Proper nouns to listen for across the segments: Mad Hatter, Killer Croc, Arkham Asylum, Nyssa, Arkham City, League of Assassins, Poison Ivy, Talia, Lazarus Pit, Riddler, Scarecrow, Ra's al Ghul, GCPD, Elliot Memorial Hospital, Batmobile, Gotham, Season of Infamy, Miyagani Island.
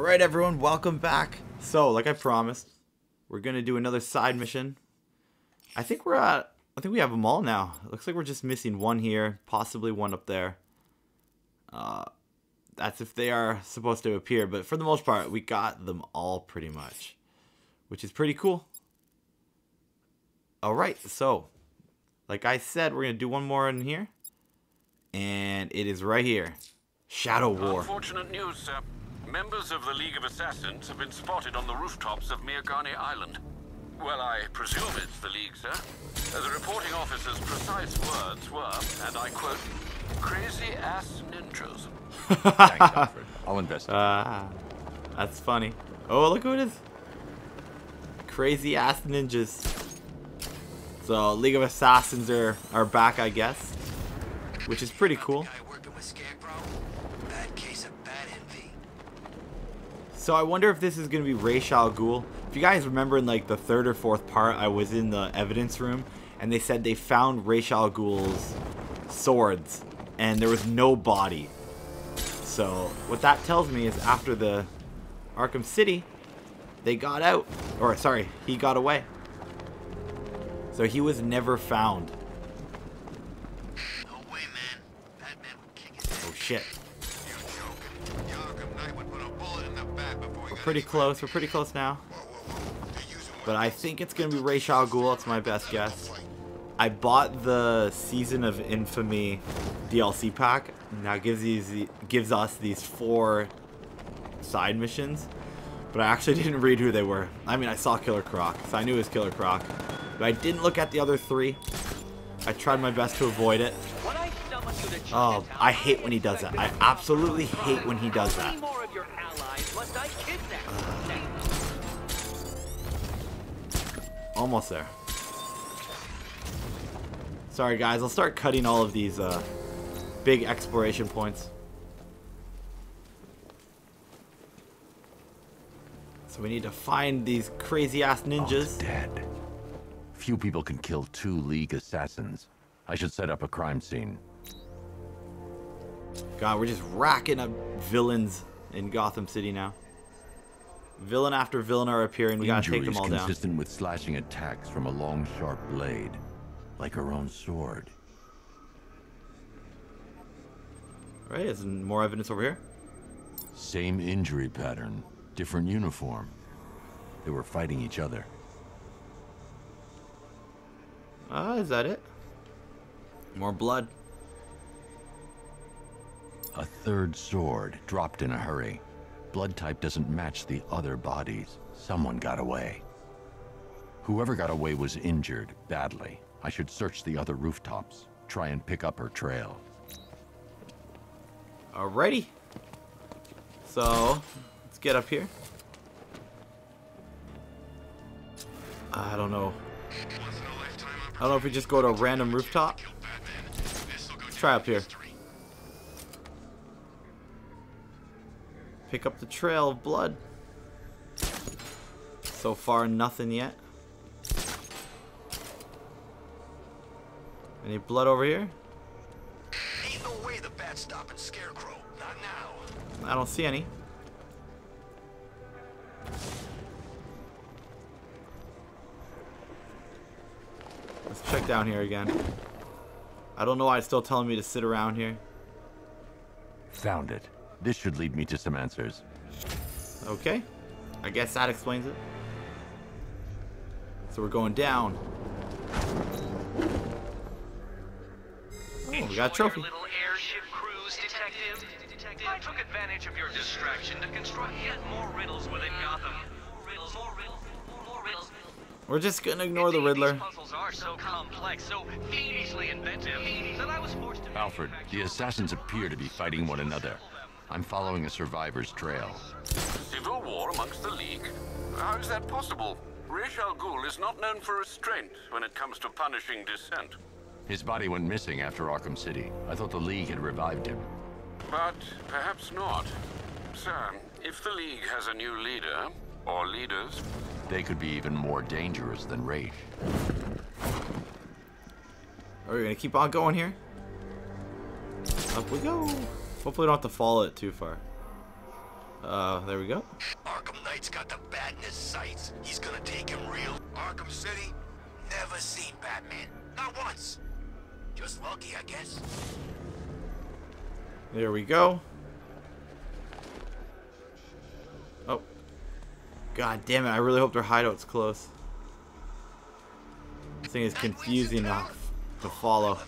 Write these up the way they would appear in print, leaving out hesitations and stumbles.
Alright everyone, welcome back. So, like I promised, we're gonna do another side mission. I think we have them all now. It looks like we're just missing one here, possibly one up there. That's if they are supposed to appear, but for the most part, we got them all pretty much, which is pretty cool. Alright, so, like I said, we're gonna do one more in here, and it is right here. Shadow War. Unfortunate news, sir. Members of the League of Assassins have been spotted on the rooftops of Miyagani Island. Well, I presume it's the League, sir. The reporting officer's precise words were, and I quote, "crazy ass ninjas." Thanks, Alfred. I'll investigate. That's funny. Oh, look who it is. Crazy ass ninjas. So, League of Assassins are back, I guess, which is pretty cool. So I wonder if this is going to be Ra's al Ghul. If you guys remember in like the third or fourth part, I was in the evidence room and they said they found Ra's al Ghul's swords and there was no body. So what that tells me is after the Arkham City, they got out. Or sorry, he got away. So he was never found. No way, man. Batman would kick his ass. Oh shit. Pretty close. We're pretty close now. But I think it's going to be Ra's al Ghul. That's my best guess. I bought the Season of Infamy DLC pack. Now gives us these 4 side missions. But I actually didn't read who they were. I mean, I saw Killer Croc, so I knew it was Killer Croc. But I didn't look at the other 3. I tried my best to avoid it. Oh, I hate when he does that. I absolutely hate when he does that. Almost there. Sorry guys, I'll start cutting all of these big exploration points. So we need to find these crazy ass ninjas. Oh, dead. Few people can kill 2 League assassins. I should set up a crime scene. God, we're just racking up villains in Gotham City now. Villain after villain are appearing. We gotta take them all down. Injuries consistent with slashing attacks from a long, sharp blade, like her own sword. All right, there's more evidence over here. Same injury pattern, different uniform. They were fighting each other. Ah, is that it? More blood. A third sword, dropped in a hurry. Blood type doesn't match the other bodies. Someone got away. Whoever got away was injured badly. I should search the other rooftops. Try and pick up her trail. Alrighty. So, let's get up here. I don't know. I don't know if we just go to a random rooftop. Let's try up here. Pick up the trail of blood. So far, nothing yet. Any blood over here? Ain't no way the bat stopping Scarecrow. Not now. I don't see any. Let's check down here again. I don't know why it's still telling me to sit around here. Found it. This should lead me to some answers. Okay. I guess that explains it. So we're going down. Oh, we got a trophy. Little airship cruise, detective. I took advantage of your distraction to construct yet more riddles within Gotham. More riddles. We're just gonna ignore the Riddler. These puzzles are so complex, so fiendishly inventive, that I was forced to... Alfred, the assassins appear to be fighting one another. I'm following a survivor's trail. Civil war amongst the League? How is that possible? Ra's al Ghul is not known for restraint when it comes to punishing dissent. His body went missing after Arkham City. I thought the League had revived him. But perhaps not. Sir, if the League has a new leader, or leaders... They could be even more dangerous than Ra's. Are we gonna keep on going here? Up we go! Hopefully we don't have to follow it too far. There we go. Arkham Knight's got the bat in his sights. He's gonna take him real. Arkham City? Never seen Batman. Not once. Just lucky, I guess. There we go. Oh. God damn it. I really hope their hideout's close. This thing is confusing enough to follow.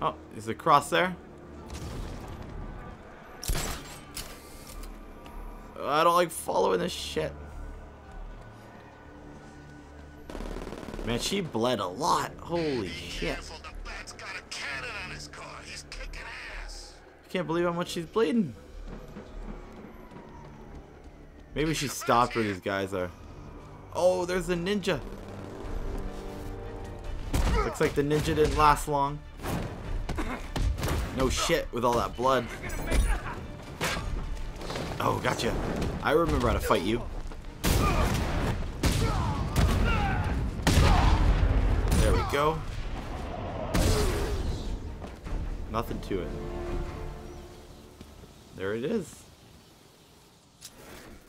Oh, is the cross there? I don't like following this shit. Man, she bled a lot. Holy shit. I can't believe how much she's bleeding. Maybe she stopped where these guys are. Oh, there's a ninja. Looks like the ninja didn't last long. No shit, with all that blood. Oh, gotcha. I remember how to fight you. There we go. Nothing to it. There it is.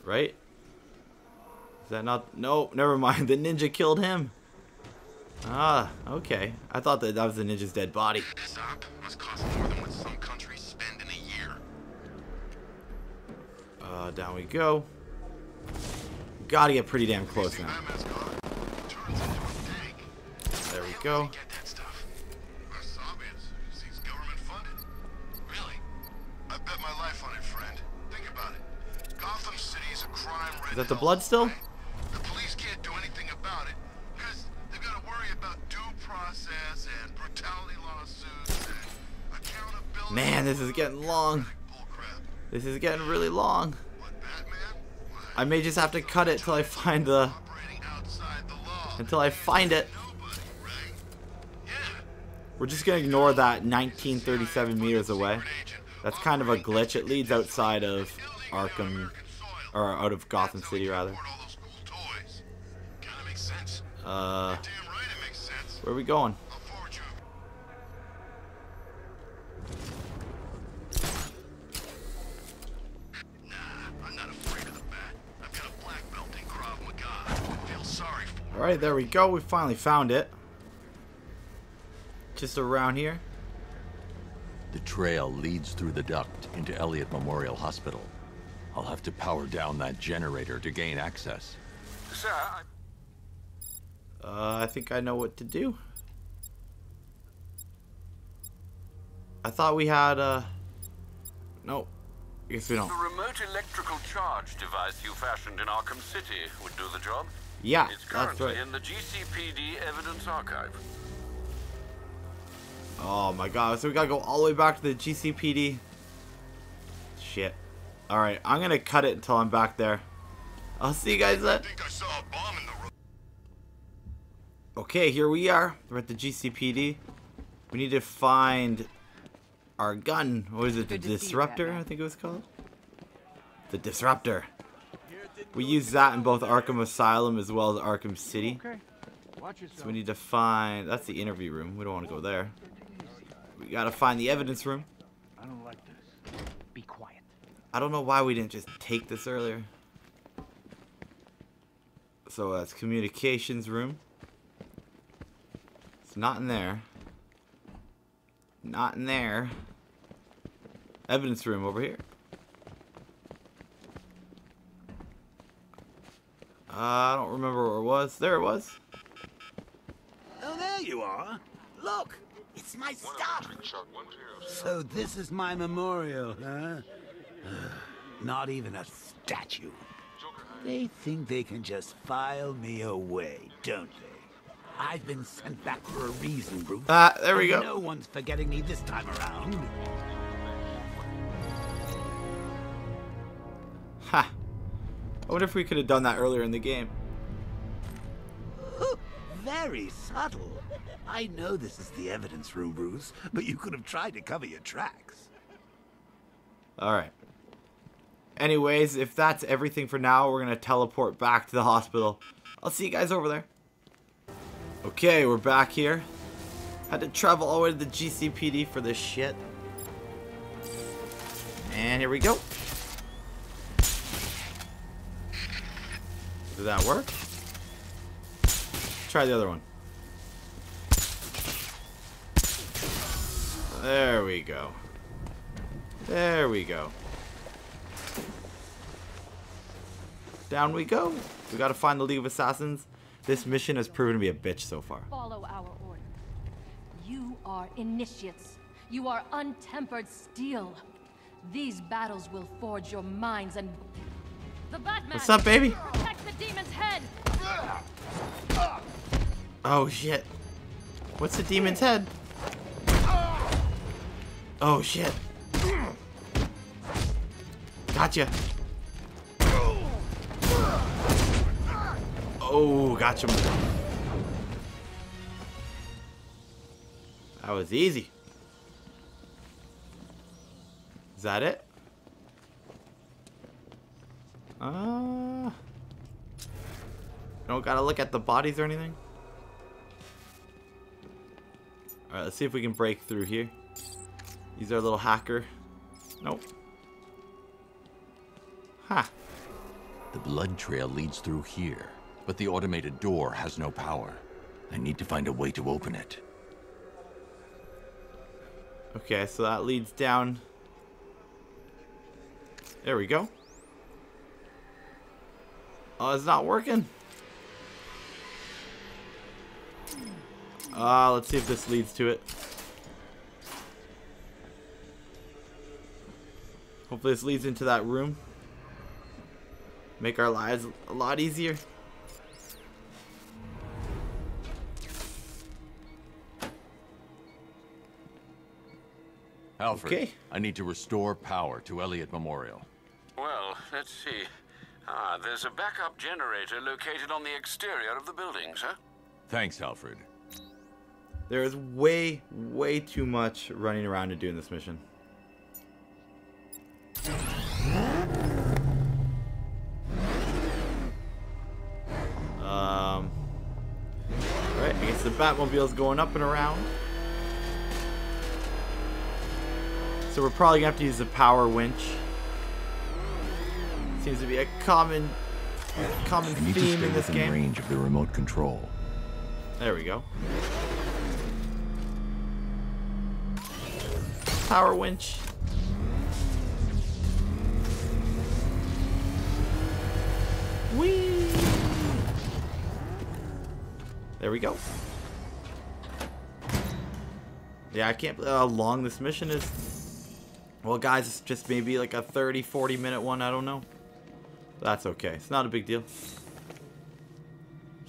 Right? Is that not? No, never mind. The ninja killed him. Ah, okay. I thought that was the ninja's dead body. This op must cost more than what some countries spend in a year. Down we go. Gotta get pretty damn close now. There we go. Is that the blood still? Man, this is getting long. This is getting really long. I may just have to cut it till I find the... Until I find it. We're just going to ignore that 1937 meters away. That's kind of a glitch. It leads outside of Arkham, or out of Gotham City, rather. Where are we going? Alright, there we go. We finally found it. Just around here. The trail leads through the duct into Elliot Memorial Hospital. I'll have to power down that generator to gain access. Sir, I think I know what to do. I thought we had no, I guess we don't. The remote electrical charge device you fashioned in Arkham City would do the job. Yeah, it's currently that's right. In the GCPD evidence archive. Oh my god, so we gotta go all the way back to the GCPD. Shit. Alright, I'm gonna cut it until I'm back there. I'll see you guys then. Okay, here we are. We're at the GCPD. We need to find our gun. What is it? The Disruptor, I think it was called? The Disruptor. We use that in both Arkham Asylum as well as Arkham City. So we need to find... That's the interview room. We don't want to go there. We gotta find the evidence room. I don't like this. Be quiet. I don't know why we didn't just take this earlier. So that's communications room. It's not in there. Not in there. Evidence room over here. I don't remember where it was. There it was. Oh, there you are. Look, it's my stuff. So this is my memorial, huh? Not even a statue. They think they can just file me away, don't they? I've been sent back for a reason, Bruce. There we go. No one's forgetting me this time around. Ha. I wonder if we could have done that earlier in the game. Very subtle. I know this is the evidence room, Bruce, but you could have tried to cover your tracks. Alright. Anyways, if that's everything for now, we're going to teleport back to the hospital. I'll see you guys over there. Okay, we're back here. Had to travel all the way to the GCPD for this shit. And here we go. Did that work? Try the other one. There we go. There we go. Down we go. We gotta find the League of Assassins. This mission has proven to be a bitch so far. Follow our order. You are initiates. You are untempered steel. These battles will forge your minds and... The Batman. What's up, baby? Protect the demon's head. Oh, shit. What's the demon's head? Oh, shit. Gotcha. Oh, gotcha. That was easy. Is that it? Don't gotta look at the bodies or anything. Alright, let's see if we can break through here. Use our little hacker. Nope. Ha. The blood trail leads through here, but the automated door has no power. I need to find a way to open it. Okay, so that leads down. There we go. Oh, it's not working. Let's see if this leads to it. Hopefully this leads into that room. Make our lives a lot easier. Alfred, okay. I need to restore power to Elliot Memorial. Well, let's see. Ah, there's a backup generator located on the exterior of the building, sir. Thanks, Alfred. There is way, way too much running around and doing this mission. Alright, I guess the Batmobile's going up and around. So we're probably gonna have to use the power winch. Seems to be a common theme in this game. Range of the remote control. There we go. Power winch. Whee! There we go. Yeah, I can't believe how long this mission is. Well, guys, it's just maybe like a 30, 40-minute one. I don't know. That's okay. It's not a big deal.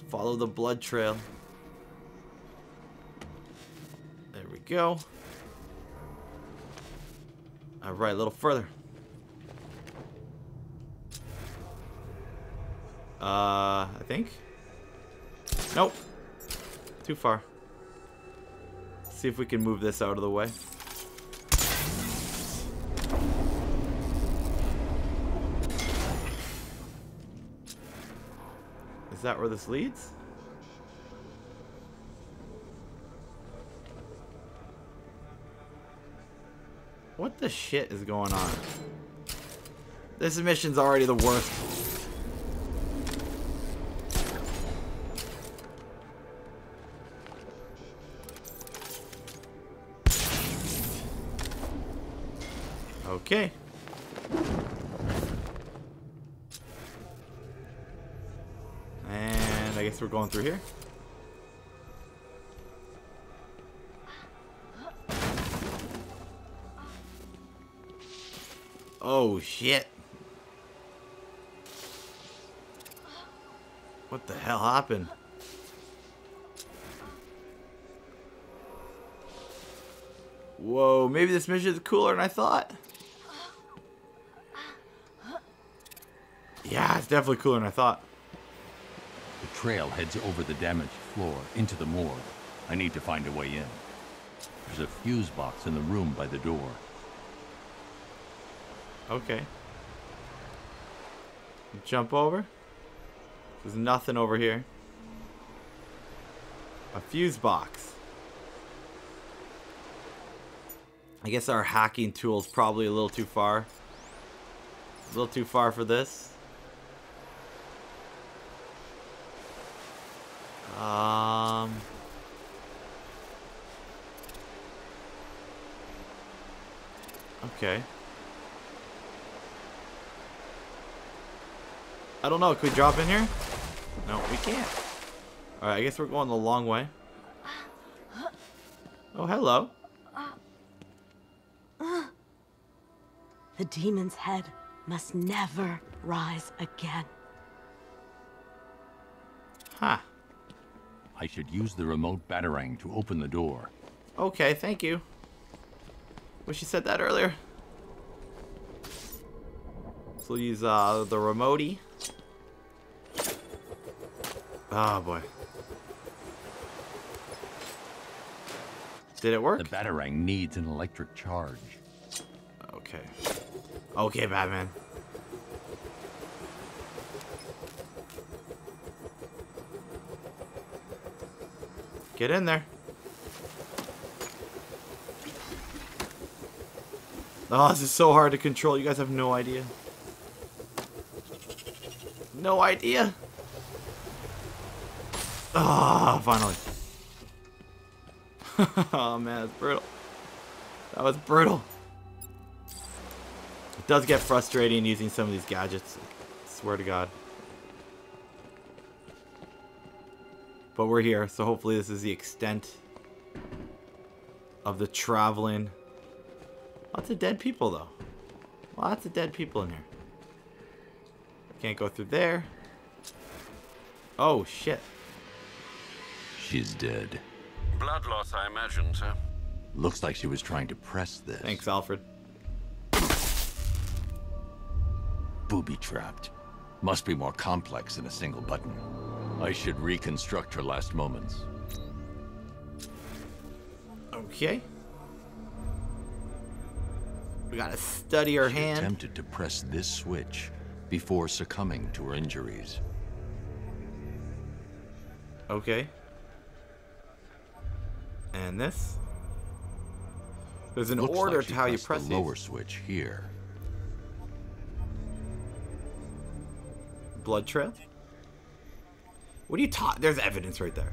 Follow the blood trail. There we go. All right, a little further. I think. Nope. Too far. Let's see if we can move this out of the way. Is that where this leads? What the shit is going on? This mission's already the worst. Okay. And I guess we're going through here. Oh, shit. What the hell happened? Whoa, maybe this mission is cooler than I thought. Yeah, it's definitely cooler than I thought. The trail heads over the damaged floor into the morgue. I need to find a way in. There's a fuse box in the room by the door. Okay. Jump over. There's nothing over here. A fuse box. I guess our hacking tool's probably a little too far. A little too far for this. Okay. I don't know. Can we drop in here? No, we can't. All right, I guess we're going the long way. Oh, hello. The demon's head must never rise again. Huh. I should use the remote batarang to open the door. Okay, thank you. Wish you said that earlier. So we'll use the remote-y. Oh boy. Did it work? The batarang needs an electric charge. Okay. Okay, Batman. Get in there. Oh, this is so hard to control. You guys have no idea. No idea. Ah, oh, finally. Oh, man, that's brutal. That was brutal. It does get frustrating using some of these gadgets. I swear to God. But we're here, so hopefully this is the extent of the traveling. Lots of dead people, though. Lots of dead people in here. Can't go through there. Oh, shit. She's dead. Blood loss, I imagine, sir. Looks like she was trying to press this. Thanks, Alfred. Booby-trapped. Must be more complex than a single button. I should reconstruct her last moments. Okay. We gotta study her hand. She attempted to press this switch before succumbing to her injuries. Okay. And this? There's an order to how you press the lower switch here. Blood trail? What are you talking? There's evidence right there.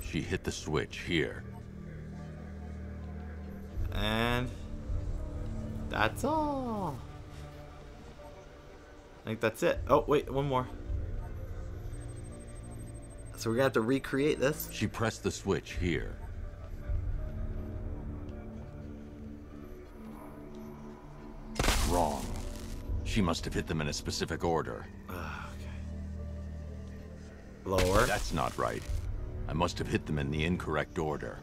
She hit the switch here. And that's all. I think that's it. Oh, wait, one more. So we're gonna have to recreate this. She pressed the switch here. Wrong. She must have hit them in a specific order. Lower. That's not right. I must have hit them in the incorrect order.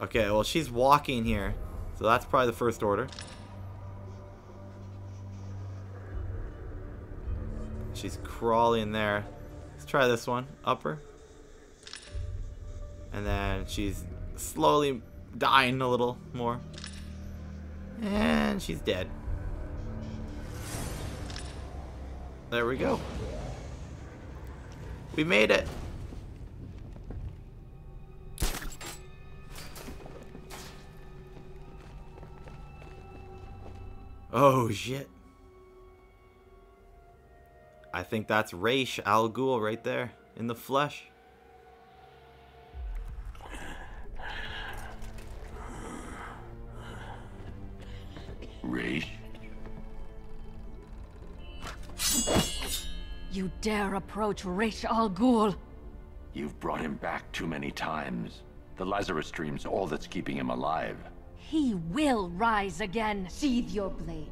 Okay, well, she's walking here, so that's probably the first order. She's crawling there. Let's try this one. Upper. And then she's slowly dying a little more. And she's dead. There we go. We made it. Oh, shit. I think that's Ra's al Ghul right there in the flesh. Ra's. You dare approach Ra's al Ghul? You've brought him back too many times. The Lazarus dream's all that's keeping him alive. He will rise again. Sheathe your blade.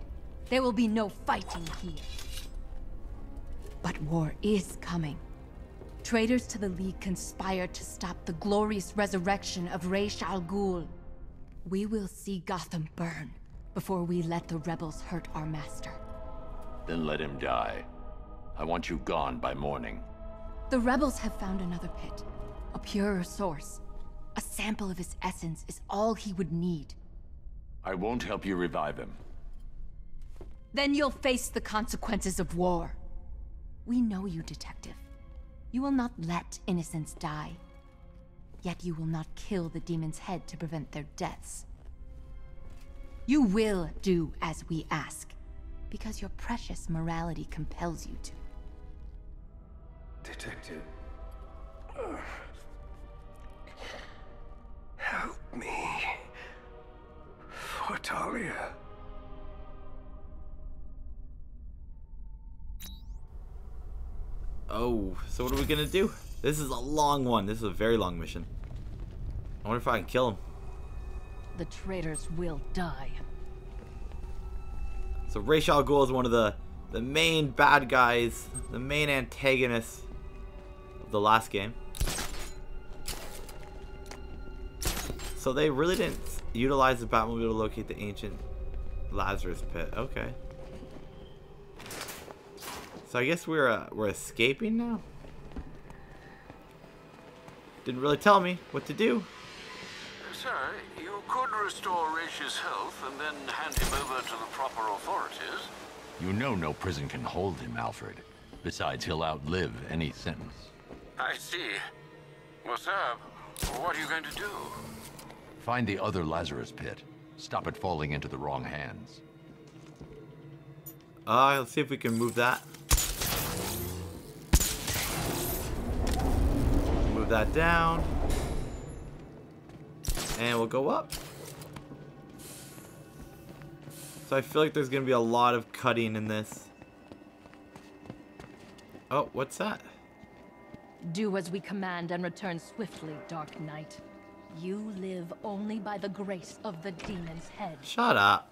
There will be no fighting here. But war is coming. Traitors to the League conspire to stop the glorious resurrection of Ra's al Ghul. We will see Gotham burn before we let the rebels hurt our master. Then let him die. I want you gone by morning. The rebels have found another pit, a purer source. A sample of his essence is all he would need. I won't help you revive him. Then you'll face the consequences of war. We know you, Detective. You will not let innocents die. Yet you will not kill the demon's head to prevent their deaths. You will do as we ask, because your precious morality compels you to. Detective, help me, for Talia. Oh, so what are we gonna do? This is a long one. This is a very long mission. I wonder if I can kill him. The traitors will die. So Ra's al Ghul is one of the main bad guys, the main antagonists of the last game. So they really didn't utilize the Batmobile to locate the ancient Lazarus Pit. Okay. So I guess we're escaping now. Didn't really tell me what to do. Sir, you could restore Ra's health and then hand him over to the proper authorities. You know no prison can hold him, Alfred. Besides, he'll outlive any sentence. I see. Well, sir, what are you going to do? Find the other Lazarus Pit. Stop it falling into the wrong hands. Let's see if we can move that. Move that down. And we'll go up. So I feel like there's gonna be a lot of cutting in this. Oh, what's that? Do as we command and return swiftly, Dark Knight. You live only by the grace of the demon's head. Shut up.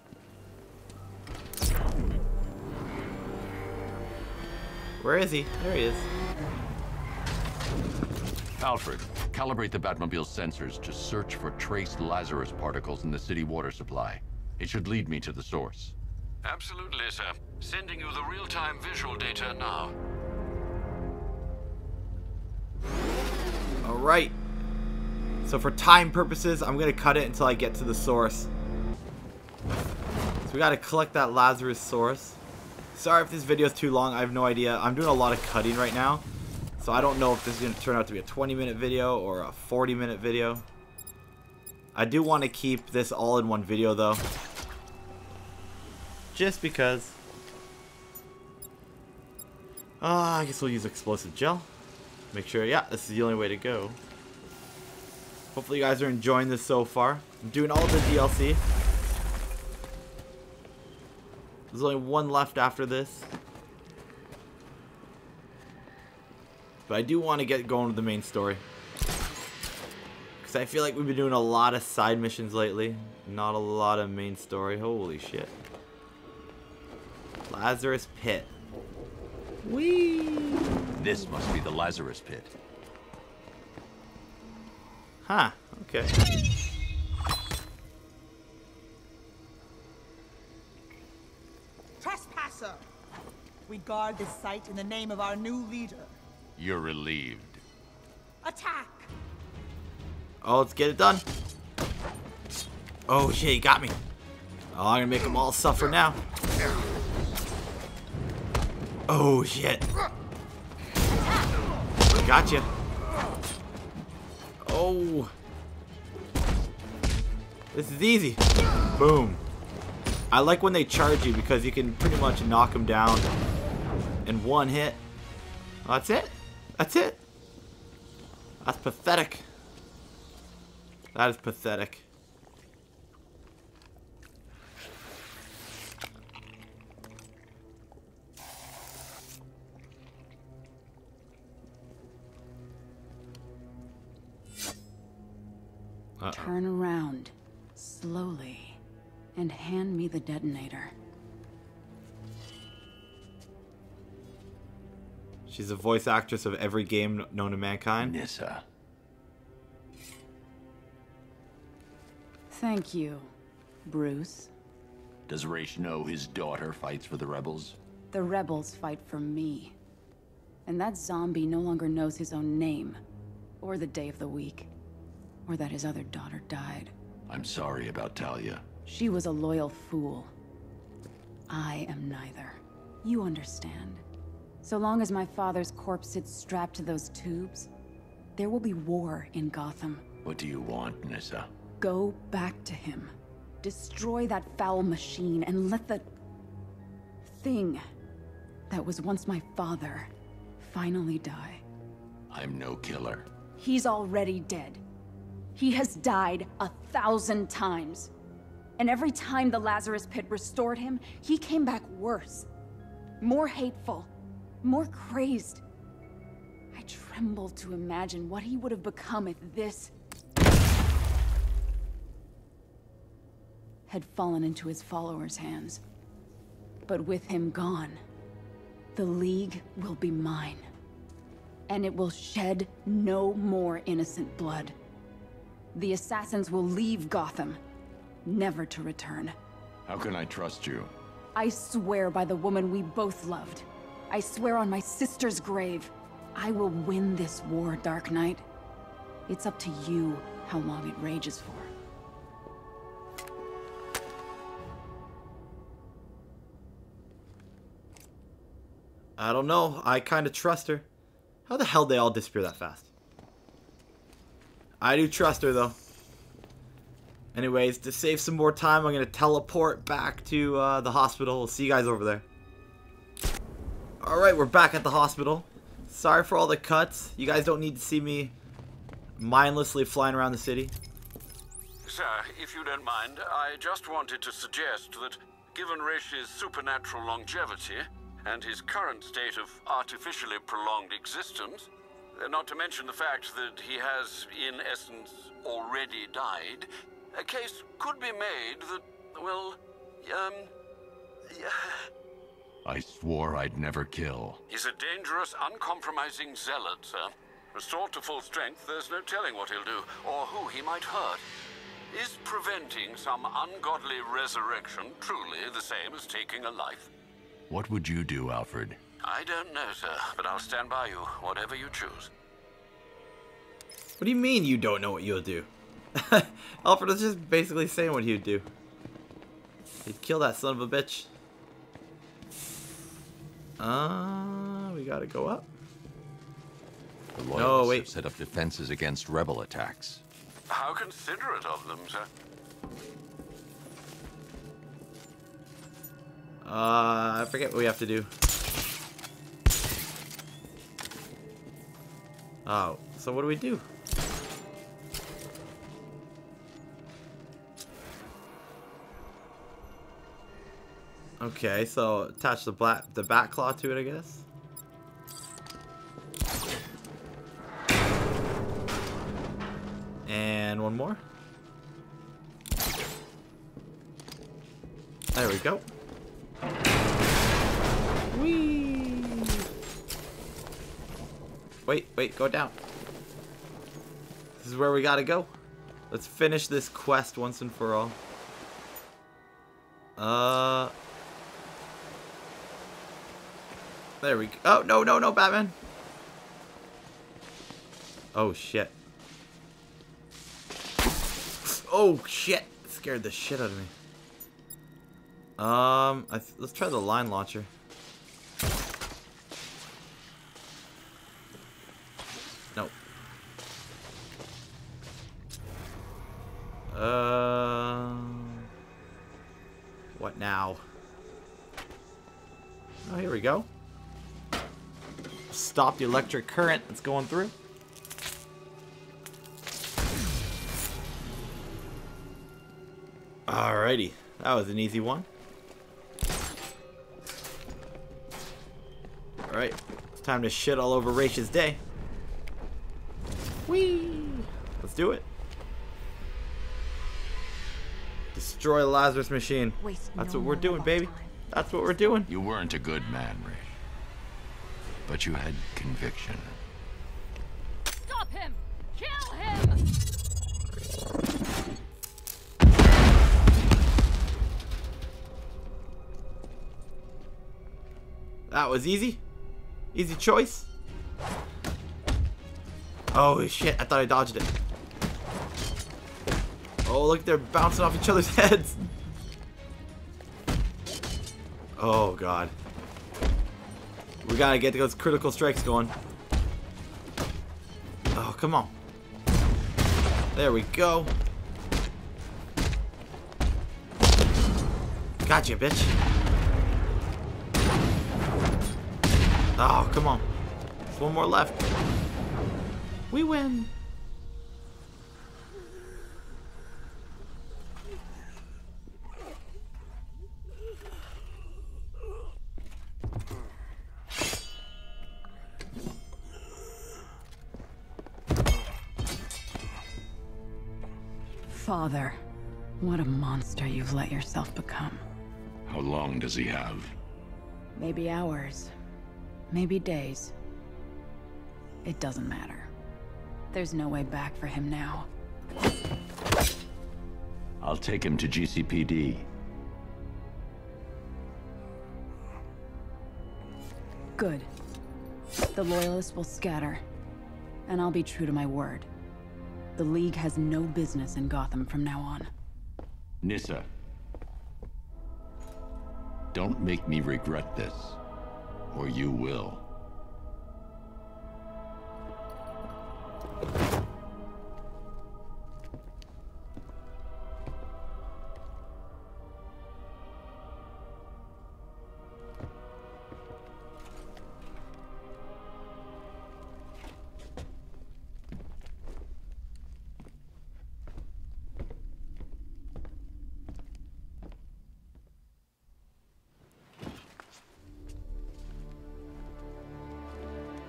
Where is he? There he is. Alfred, calibrate the Batmobile's sensors to search for trace Lazarus particles in the city water supply. It should lead me to the source. Absolutely, sir. Sending you the real-time visual data now. All right. So for time purposes, I'm gonna cut it until I get to the source. So we gotta collect that Lazarus source. Sorry if this video is too long. I have no idea. I'm doing a lot of cutting right now. So I don't know if this is going to turn out to be a 20-minute video or a 40-minute video. I do want to keep this all in one video though. Just because. I guess we'll use explosive gel. Make sure, yeah, this is the only way to go. Hopefully you guys are enjoying this so far. I'm doing all the DLC. There's only one left after this. But I do want to get going with the main story, because I feel like we've been doing a lot of side missions lately, not a lot of main story. Holy shit. Lazarus Pit. Whee! This must be the Lazarus Pit. Huh, okay. Trespasser! We guard this site in the name of our new leader. You're relieved. Attack! Oh, let's get it done. Oh shit, he got me. Oh, I'm gonna make them all suffer now. Oh shit. Gotcha. Oh. This is easy. Boom. I like when they charge you because you can pretty much knock them down in one hit. Oh, that's it. That's it. That's pathetic. That is pathetic. Uh-oh. Turn around slowly and hand me the detonator. She's a voice actress of every game known to mankind. Nyssa. Thank you, Bruce. Does Ra's know his daughter fights for the rebels? The rebels fight for me. And that zombie no longer knows his own name, or the day of the week, or that his other daughter died. I'm sorry about Talia. She was a loyal fool. I am neither. You understand. So long as my father's corpse sits strapped to those tubes, there will be war in Gotham. What do you want, Nyssa? Go back to him. Destroy that foul machine and let the thing that was once my father finally die. I'm no killer. He's already dead. He has died 1,000 times. And every time the Lazarus Pit restored him, he came back worse. More hateful. More crazed. I tremble to imagine what he would have become if this had fallen into his followers' hands. But with him gone, the League will be mine. And it will shed no more innocent blood. The assassins will leave Gotham, never to return. How can I trust you? I swear by the woman we both loved. I swear on my sister's grave. I will win this war, Dark Knight. It's up to you how long it rages for. I don't know. I kind of trust her. How the hell did they all disappear that fast? I do trust her, though. Anyways, to save some more time, I'm going to teleport back to the hospital. We'll see you guys over there. Alright, we're back at the hospital. Sorry for all the cuts. You guys don't need to see me mindlessly flying around the city. Sir, if you don't mind, I just wanted to suggest that, given Reish's supernatural longevity and his current state of artificially prolonged existence, not to mention the fact that he has, in essence, already died, a case could be made that, well, yeah. I swore I'd never kill. He's a dangerous, uncompromising zealot, sir. Restored to full strength, there's no telling what he'll do, or who he might hurt. Is preventing some ungodly resurrection truly the same as taking a life? What would you do, Alfred? I don't know, sir, but I'll stand by you, whatever you choose. What do you mean you don't know what you'll do? Alfred is just basically saying what he'd do. He'd kill that son of a bitch. We gotta go up. The loyalists have set up defenses against rebel attacks. How considerate of them, sir. I forget what we have to do. Oh, so what do we do? Okay, so attach the bat claw to it, I guess. And one more. There we go. Whee! Wait, go down. This is where we gotta go. Let's finish this quest once and for all. There we go. Oh, no, Batman. Oh, shit. Oh, shit. It scared the shit out of me. Let's try the line launcher. No. What now? Oh, here we go. Stop the electric current that's going through. Alrighty, that was an easy one. Alright, it's time to shit all over Raish's day. Whee! Let's do it. Destroy the Lazarus machine. That's what we're doing, baby. That's what we're doing. You weren't a good man, Raish. But you had conviction. Stop him! Kill him! That was easy. Easy choice. Oh shit, I thought I dodged it. Oh look, they're bouncing off each other's heads. Oh god. We gotta get those critical strikes going. Oh, come on. There we go. Gotcha, bitch. Oh, come on. There's one more left. We win. Father, what a monster you've let yourself become. How long does he have? Maybe hours. Maybe days. It doesn't matter. There's no way back for him now. I'll take him to GCPD. Good. The Loyalists will scatter, and I'll be true to my word. The League has no business in Gotham from now on. Nyssa. Don't make me regret this, or you will.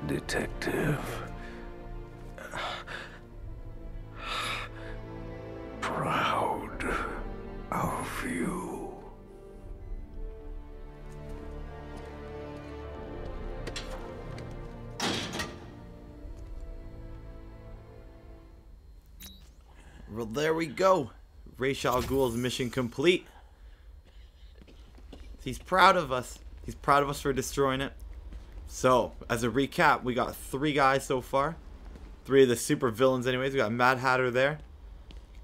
Detective... proud of you. Well, there we go. Ra's al Ghul's mission complete. He's proud of us. He's proud of us for destroying it. So, as a recap, we got 3 guys so far. 3 of the super villains anyways. We got Mad Hatter there.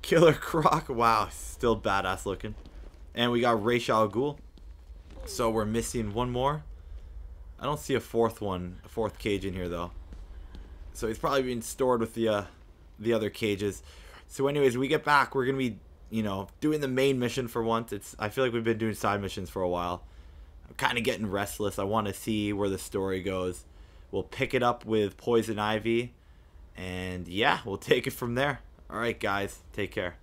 Killer Croc. Wow, still badass looking. And we got Ra's al Ghul. So we're missing one more. I don't see a fourth one, a fourth cage in here though. So he's probably being stored with the other cages. So anyways, we get back. We're going to be, you know, doing the main mission for once. I feel like we've been doing side missions for a while. I'm kind of getting restless. I want to see where the story goes. We'll pick it up with Poison Ivy. And yeah, we'll take it from there. Alright guys, take care.